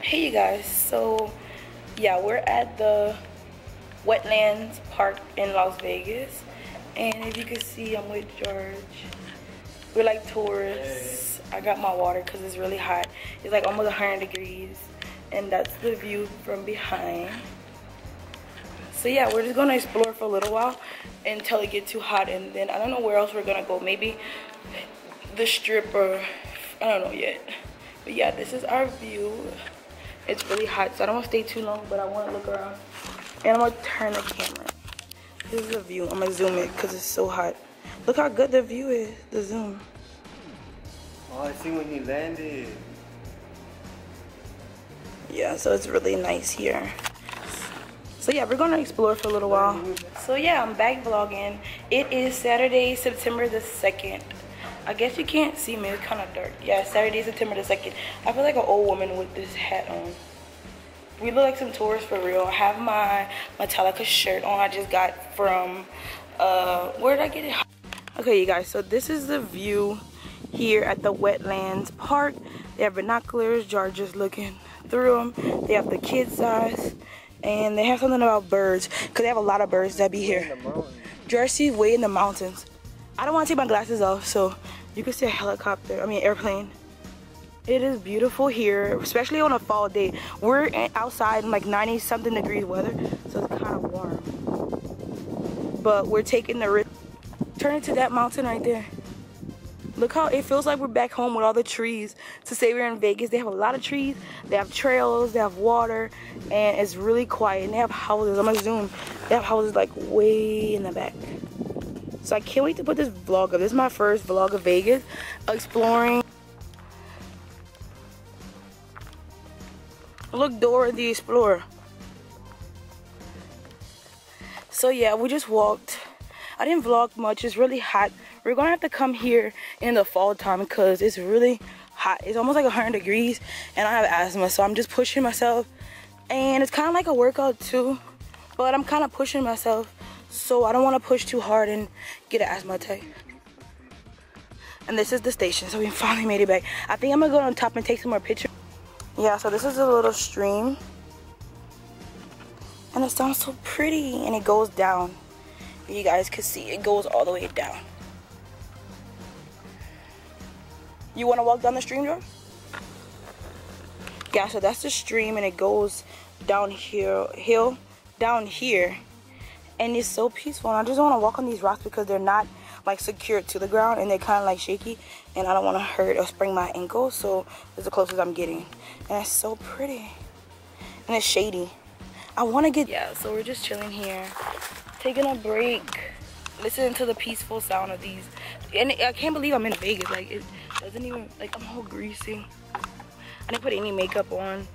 Hey you guys, so yeah, we're at the Wetlands Park in Las Vegas, and if you can see, I'm with George. We're like tourists. I got my water because it's really hot. It's like almost 100 degrees, and that's the view from behind. So yeah, we're just gonna explore for a little while until it gets too hot, and then I don't know where else we're gonna go. Maybe the strip, or I don't know yet. But yeah, this is our view. It's really hot, so I don't want to stay too long, but I want to look around. And I'm going to turn the camera. This is the view. I'm going to zoom it because it's so hot. Look how good the view is, the zoom. Oh, I see when you landed. Yeah, so it's really nice here. So yeah, we're going to explore for a little while. So yeah, I'm back vlogging. It is Saturday, September the 2nd. I guess you can't see me, it's kind of dark. Yeah, Saturday, September the 2nd. I feel like an old woman with this hat on. We look like some tourists for real. I have my Metallica shirt on I just got from, where did I get it? Okay, you guys, so this is the view here at the Wetlands Park. They have binoculars, George is looking through them. They have the kids' size, and they have something about birds, because they have a lot of birds that be here. George sees way in the mountains. I don't want to take my glasses off, so you can see a helicopter, I mean airplane. It is beautiful here, especially on a fall day. We're outside in like 90 something degree weather, so it's kind of warm. But we're taking the risk. Turn into that mountain right there. Look how it feels like we're back home with all the trees. To say we're in Vegas, they have a lot of trees, they have trails, they have water, and it's really quiet. And they have houses, I'm gonna zoom. They have houses like way in the back. So I can't wait to put this vlog up. This is my first vlog of Vegas, exploring. Look, Dora the Explorer. So yeah, we just walked. I didn't vlog much, it's really hot. We're gonna have to come here in the fall time because it's really hot. It's almost like 100 degrees and I have asthma, so I'm just pushing myself. And it's kind of like a workout too, but I'm kind of pushing myself. So I don't want to push too hard and get an asthma attack. And this is the station, so we finally made it back. I think I'm gonna go on top and take some more pictures. Yeah, so this is a little stream. And it sounds so pretty, and it goes down. You guys can see, it goes all the way down. You wanna walk down the stream, George? Yeah, so that's the stream, and it goes down here, And it's so peaceful, and I just want to walk on these rocks because they're not like secured to the ground and they're kind of like shaky, and I don't want to hurt or sprain my ankle, so it's the closest I'm getting. And it's so pretty, and it's shady. I want to get, yeah, so we're just chilling here, taking a break, listening to the peaceful sound of these. And I can't believe I'm in Vegas, like it doesn't even, like I'm all greasy. I didn't put any makeup on,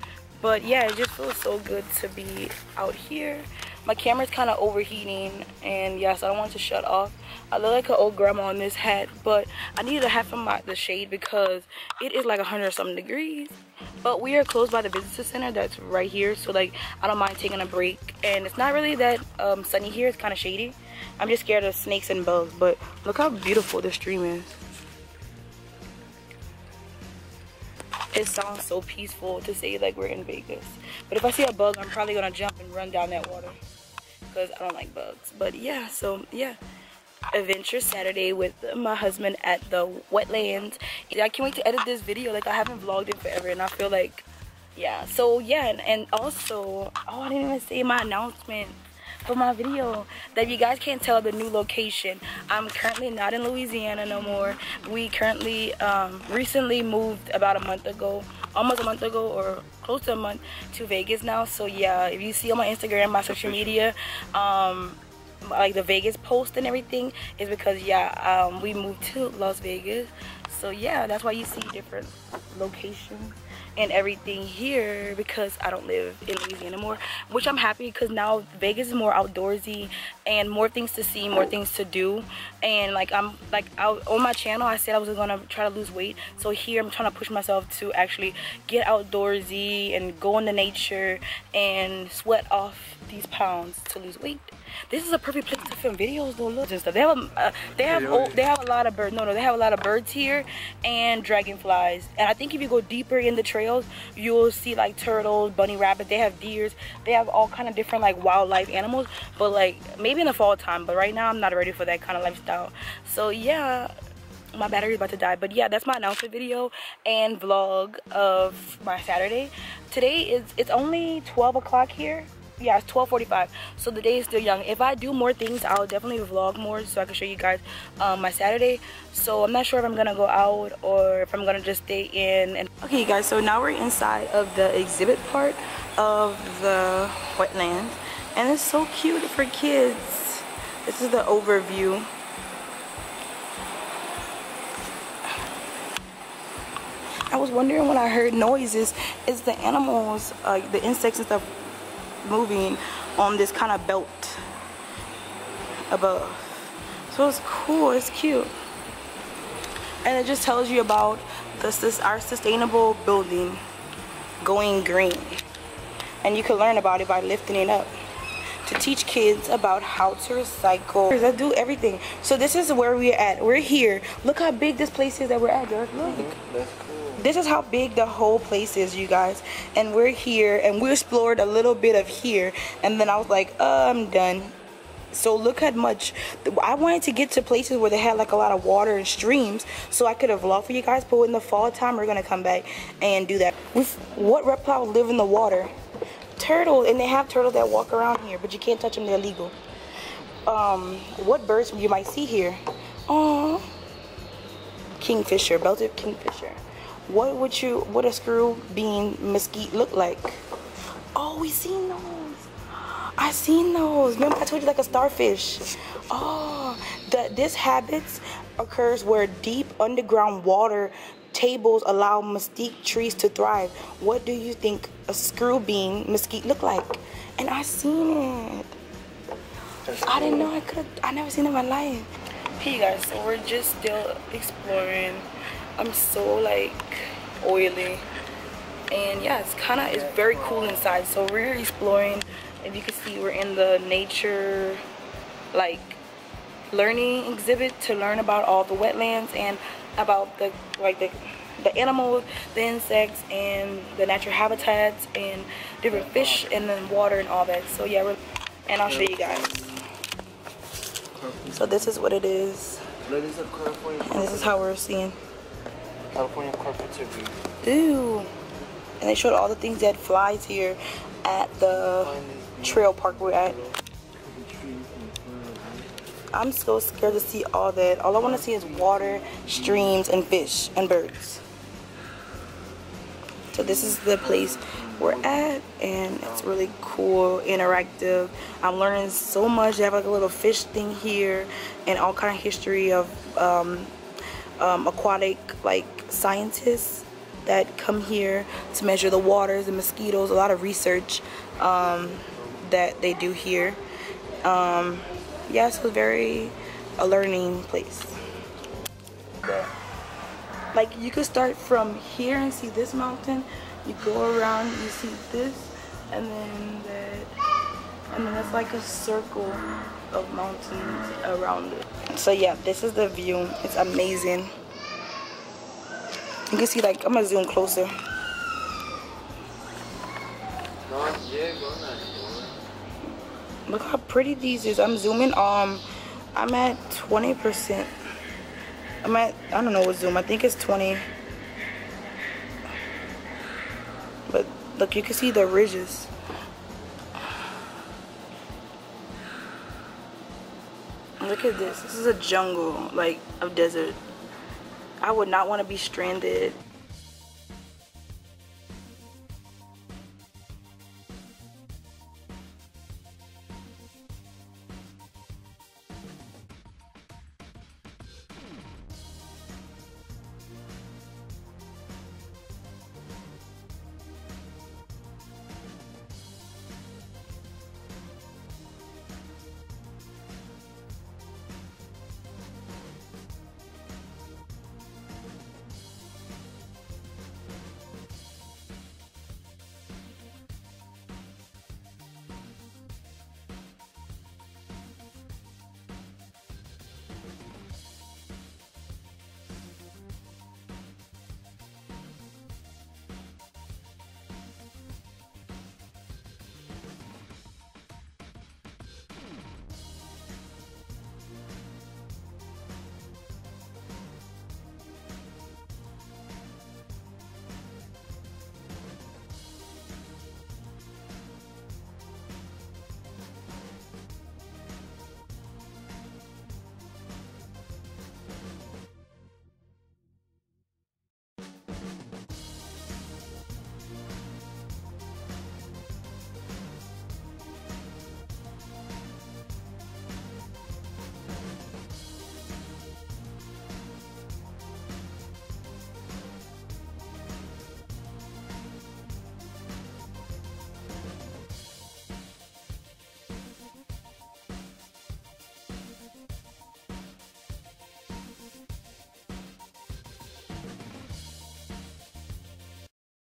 but yeah, it just feels so good to be out here. My camera's kind of overheating, and yes, I don't want it to shut off. I look like an old grandma in this hat, but I needed a hat from the shade because it is like 100-something degrees. But we are closed by the visitor center that's right here, so like I don't mind taking a break. And it's not really that sunny here, it's kind of shady. I'm just scared of snakes and bugs, but look how beautiful this stream is. It sounds so peaceful to say like we're in Vegas. But if I see a bug, I'm probably gonna jump and run down that water because I don't like bugs. But yeah, so yeah, adventure Saturday with my husband at the Wetlands. I can't wait to edit this video. Like I haven't vlogged in forever, and I feel like, yeah. So yeah, and also, oh, I didn't even say my announcement for my video. That if you guys can't tell, the new location, I'm currently not in Louisiana no more. We currently recently moved about a month ago, almost a month ago, or close to a month, to Vegas now. So yeah, if you see on my Instagram, my social media, like the Vegas post and everything, is because yeah, we moved to Las Vegas. So yeah, that's why you see different locations and everything here, because I don't live in Louisiana anymore, which I'm happy, because now Vegas is more outdoorsy and more things to see, more things to do. And like I'm like out on my channel, I said I was gonna try to lose weight, so here I'm trying to push myself to actually get outdoorsy and go into nature and sweat off these pounds to lose weight. This is a perfect place to film videos though. Look, just they have a lot of birds. No, they have a lot of birds here and dragonflies. And I think if you go deeper in the trails, you'll see like turtles, bunny rabbits. They have deers. They have all kind of different like wildlife animals. But like maybe in the fall time. But right now I'm not ready for that kind of lifestyle. So yeah. My battery's about to die, but yeah, that's my announcement video and vlog of my Saturday. Today it's only 12 o'clock here. Yeah, it's 12:45, so the day is still young. If I do more things, I'll definitely vlog more so I can show you guys my Saturday. So I'm not sure if I'm gonna go out or if I'm gonna just stay in. And okay guys, so now we're inside of the exhibit part of the wetlands, and it's so cute for kids. This is the overview. I was wondering when I heard noises, it's the animals, the insects and stuff moving on this kind of belt above. So it's cool, it's cute. And it just tells you about our sustainable building going green. And you can learn about it by lifting it up. To teach kids about how to recycle. I do everything. So this is where we're at. We're here. Look how big this place is that we're at, Derek. Look. That's cool. This is how big the whole place is, you guys. And we're here, and we explored a little bit of here, and then I was like, I'm done. So look how much. I wanted to get to places where they had like a lot of water and streams, so I could have vlogged for you guys. But in the fall time, we're gonna come back and do that. What reptiles live in the water? Turtles, and they have turtles that walk around here, but you can't touch them, they're illegal. What birds you might see here? Oh, kingfisher, belted kingfisher. What a screw bean mesquite look like? Oh, we seen those. I seen those. Remember I told you, like a starfish. Oh, this habits occurs where deep underground water tables allow mesquite trees to thrive. What do you think a screw bean mesquite look like? And I seen it. That's I cool. Didn't know I could. I never seen it in my life. Hey guys, so we're just still exploring. I'm so like oily, and yeah, it's very cool inside. So we're exploring. If you can see, we're in the nature, like, learning exhibit to learn about all the wetlands and about the animals, the insects, and the natural habitats, and different fish, and then water and all that. So yeah, and I'll show you guys. So this is what it is. And this is how we're seeing. California carpenter view. Ooh. And they showed all the things that flies here at the trail park we're at. I'm so scared to see all that. All I want to see is water, streams, and fish, and birds. So this is the place we're at, and it's really cool, interactive. I'm learning so much. They have like a little fish thing here, and all kind of history of aquatic like scientists that come here to measure the waters and mosquitoes. A lot of research that they do here. Yeah, so it's very a learning place. Like you could start from here and see this mountain. You go around, you see this, and then that, and then it's like a circle of mountains around it. So yeah, this is the view. It's amazing. You can see like, I'm gonna zoom closer. Look how pretty these is. I'm zooming. I'm at 20%. I'm at, I don't know what zoom. I think it's 20. But look, you can see the ridges. Look at this. This is a jungle, like, of desert. I would not want to be stranded.